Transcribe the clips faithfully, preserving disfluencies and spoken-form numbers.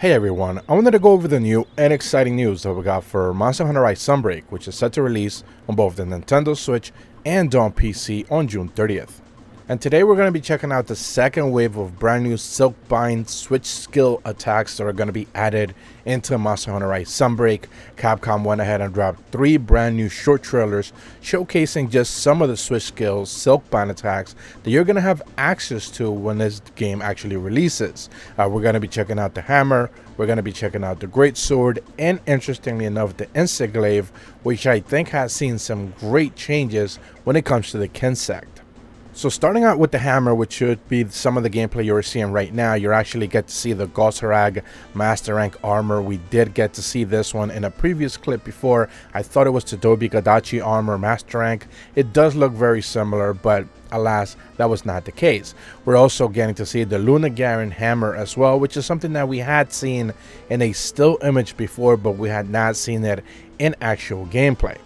Hey everyone, I wanted to go over the new and exciting news that we got for Monster Hunter Rise Sunbreak, which is set to release on both the Nintendo Switch and on P C on June thirtieth. And today we're going to be checking out the second wave of brand new Silk Bind Switch skill attacks that are going to be added into Monster Hunter Rise Sunbreak. Capcom went ahead and dropped three brand new short trailers showcasing just some of the Switch skills, Silk Bind attacks that you're going to have access to when this game actually releases. Uh, we're going to be checking out the hammer, we're going to be checking out the great sword, and interestingly enough the Inseglaive, which I think has seen some great changes when it comes to the Kinsect. So starting out with the hammer, which should be some of the gameplay you're seeing right now, you actually get to see the Gossarag Master Rank armor. We did get to see this one in a previous clip before. I thought it was the Tobigadachi armor Master Rank. It does look very similar, but alas, that was not the case. We're also getting to see the Lunagarin hammer as well, which is something that we had seen in a still image before, but we had not seen it in actual gameplay.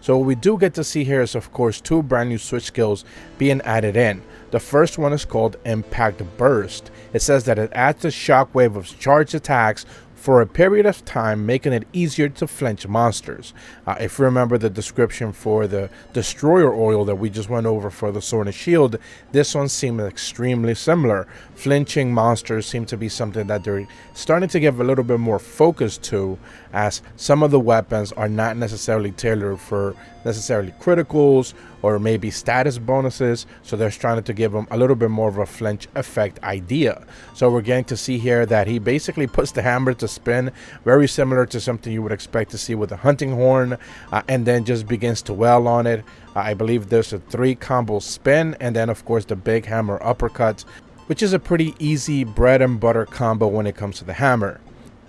So what we do get to see here is, of course, two brand new Switch skills being added in. The first one is called Impact Burst. It says that it adds a shockwave of charged attacks for a period of time, making it easier to flinch monsters. Uh, if you remember the description for the Destroyer Oil that we just went over for the Sword and Shield, this one seemed extremely similar. Flinching monsters seem to be something that they're starting to give a little bit more focus to, as some of the weapons are not necessarily tailored for necessarily criticals or maybe status bonuses, so they're trying to give them a little bit more of a flinch effect idea. So we're getting to see here that he basically puts the hammer to spin, very similar to something you would expect to see with a hunting horn, uh, and then just begins to wail on it. Uh, I believe there's a three combo spin, and then of course the big hammer uppercut, which is a pretty easy bread and butter combo when it comes to the hammer.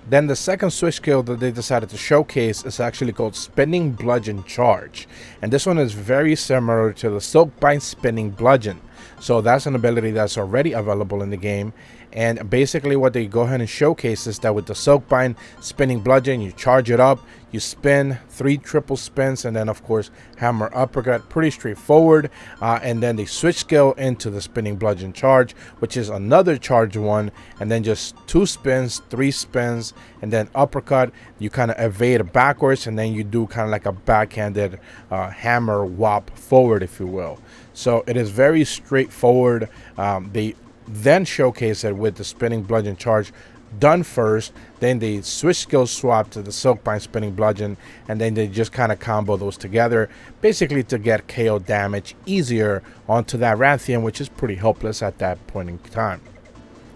Then the second Switch skill that they decided to showcase is actually called Spinning Bludgeon Charge, and this one is very similar to the Silk Bind Spinning Bludgeon. So that's an ability that's already available in the game, and basically what they go ahead and showcase is that with the Silk Bind Spinning Bludgeon, you charge it up, you spin three triple spins, and then of course hammer uppercut, pretty straightforward. Uh, and then they switch skill into the Spinning Bludgeon Charge, which is another charge one, and then just two spins, three spins, and then uppercut. You kind of evade backwards, and then you do kind of like a backhanded uh, hammer whop forward, if you will. So it is very straightforward. Um, they then showcase it with the Spinning Bludgeon Charge done first, then they switch skill swap to the Silk Bind Spinning Bludgeon, and then they just kind of combo those together, basically to get K O damage easier onto that Rathian, which is pretty helpless at that point in time.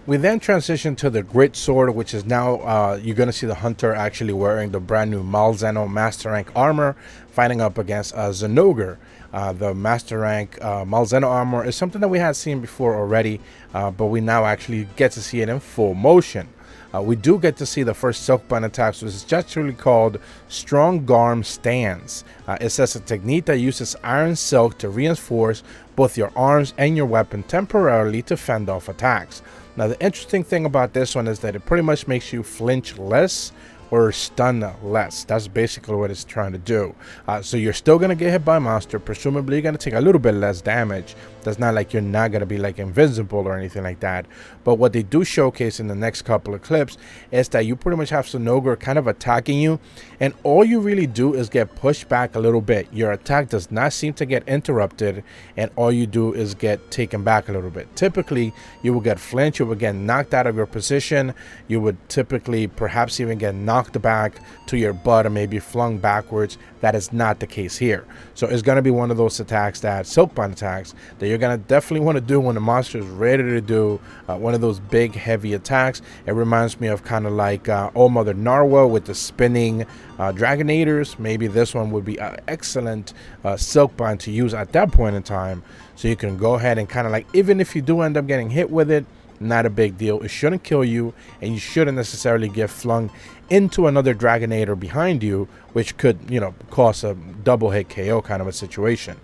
We then transition to the Great Sword, which is now uh, you're going to see the Hunter actually wearing the brand new Malzeno Master Rank armor, fighting up against uh, Zinogre. Uh, the Master Rank uh, Malzeno armor is something that we had seen before already, uh, but we now actually get to see it in full motion. Uh, we do get to see the first Silk Bind attacks, which is actually called Strong Garm Stance. Uh, it says a technique that uses iron silk to reinforce both your arms and your weapon temporarily to fend off attacks. Now the interesting thing about this one is that it pretty much makes you flinch less or stun less. That's basically what it's trying to do. Uh, so you're still going to get hit by a monster. Presumably you're going to take a little bit less damage. That's not like you're not going to be like invincible or anything like that. But what they do showcase in the next couple of clips is that you pretty much have Zinogre kind of attacking you, and all you really do is get pushed back a little bit. Your attack does not seem to get interrupted, and all you do is get taken back a little bit. Typically you will get flinched, you will get knocked out of your position, you would typically perhaps even get knocked back to your butt or maybe flung backwards. That is not the case here. So it's going to be one of those attacks, that Silk Bind attacks, that you're going to definitely want to do when the monster is ready to do uh, one of those big heavy attacks. It reminds me of kind of like uh, Allmother Narwa with the spinning uh, Dragonators. Maybe this one would be an excellent uh, Silk Bind to use at that point in time. So you can go ahead and kind of like, even if you do end up getting hit with it, not a big deal. It shouldn't kill you, and you shouldn't necessarily get flung into another Dragonator behind you, which could, you know, cause a double hit K O kind of a situation.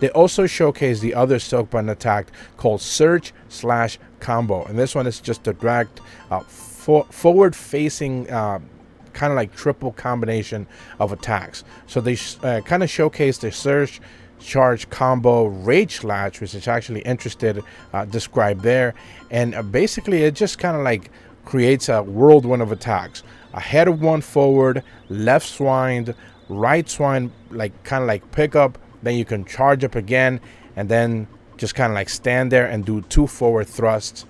They also showcase the other Silk Bind attack called Search Slash Combo, and this one is just a direct uh, for forward facing uh, kind of like triple combination of attacks. So they uh, kind of showcase the Surge Charge Combo Rage Slash, which is actually interested uh, described there, and uh, basically it just kind of like creates a whirlwind of attacks. Ahead of one forward, left swind, right swind, like kind of like pick up, then you can charge up again, and then just kind of like stand there and do two forward thrusts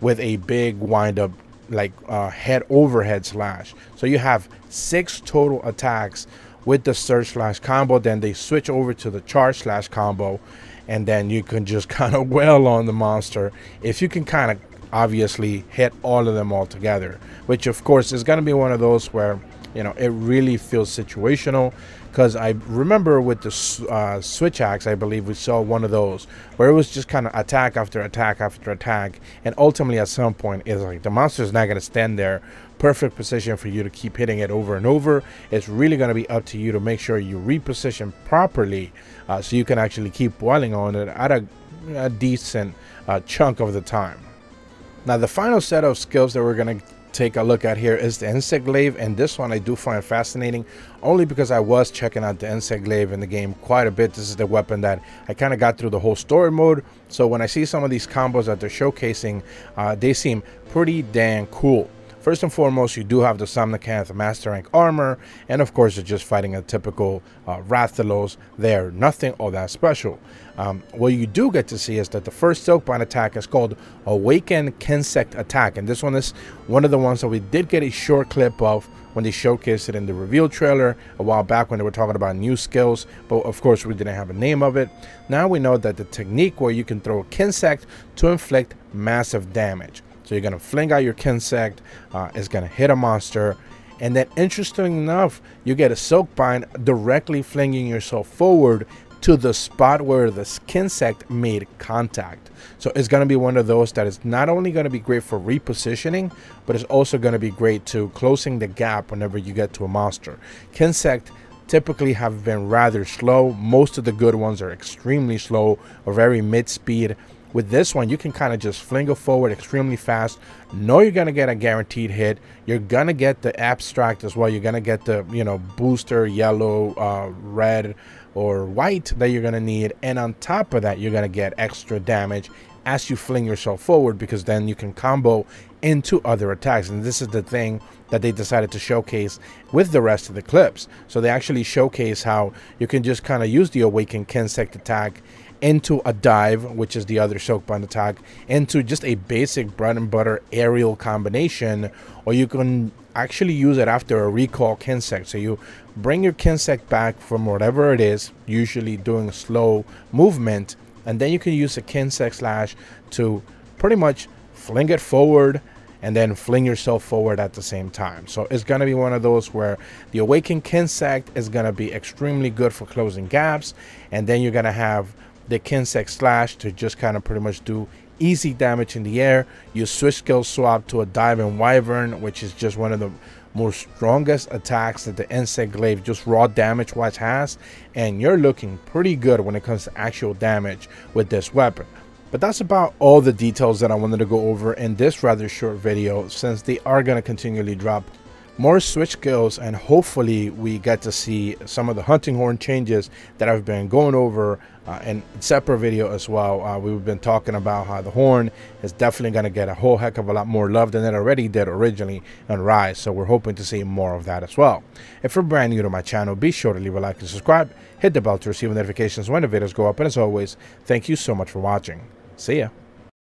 with a big wind up, like uh, head overhead slash. So you have six total attacks with the Surge Slash Combo. Then they switch over to the Charge Slash Combo, and then you can just kind of wail on the monster if you can kind of obviously hit all of them all together, which of course is going to be one of those where, you know, it really feels situational, because I remember with the uh, switch axe, I believe we saw one of those where it was just kind of attack after attack after attack, and ultimately at some point it's like the monster is not going to stand there perfect position for you to keep hitting it over and over. It's really going to be up to you to make sure you reposition properly uh, so you can actually keep wailing on it at a, a decent uh, chunk of the time. Now the final set of skills that we're going to take a look at here is the Insect Glaive, and this one I do find fascinating only because I was checking out the Insect Glaive in the game quite a bit. This is the weapon that I kind of got through the whole story mode, so when I see some of these combos that they're showcasing, uh, they seem pretty dang cool. First and foremost, you do have the Somnacanth Master Rank armor, and of course you're just fighting a typical uh, Rathalos there, nothing all that special. Um, what you do get to see is that the first Silk Bind attack is called Awaken Kinsect Attack, and this one is one of the ones that we did get a short clip of when they showcased it in the reveal trailer a while back when they were talking about new skills, but of course we didn't have a name of it. Now we know that the technique where you can throw a Kinsect to inflict massive damage. So you're going to fling out your Kinsect, uh, it's going to hit a monster, and then interestingly enough, you get a Silk Bind directly flinging yourself forward to the spot where the Kinsect made contact. So it's going to be one of those that is not only going to be great for repositioning, but it's also going to be great to closing the gap whenever you get to a monster. Kinsect typically have been rather slow. Most of the good ones are extremely slow or very mid-speed. With this one, you can kind of just fling it forward extremely fast. Know you're going to get a guaranteed hit. You're going to get the abstract as well. You're going to get the, you know, booster, yellow, uh, red, or white that you're going to need. And on top of that, you're going to get extra damage as you fling yourself forward, because then you can combo into other attacks. And this is the thing that they decided to showcase with the rest of the clips. So they actually showcase how you can just kind of use the Awaken Kinsect attack into a dive, which is the other Silk Bind attack, into just a basic bread and butter aerial combination, or you can actually use it after a recall Kinsect. So you bring your Kinsect back from whatever it is, usually doing a slow movement, and then you can use a Kinsect slash to pretty much fling it forward and then fling yourself forward at the same time. So it's going to be one of those where the Awakened Kinsect is going to be extremely good for closing gaps, and then you're going to have the Kinsect slash to just kind of pretty much do easy damage in the air. You switch skill swap to a Diving Wyvern, which is just one of the most strongest attacks that the Insect Glaive just raw damage wise has, and you're looking pretty good when it comes to actual damage with this weapon. But that's about all the details that I wanted to go over in this rather short video, since they are going to continually drop more switch skills, and hopefully we get to see some of the hunting horn changes that I've been going over uh, in separate video as well. Uh, we've been talking about how the horn is definitely going to get a whole heck of a lot more love than it already did originally on Rise, so we're hoping to see more of that as well. If you're brand new to my channel, be sure to leave a like and subscribe, hit the bell to receive notifications when the videos go up, and as always, thank you so much for watching. See ya.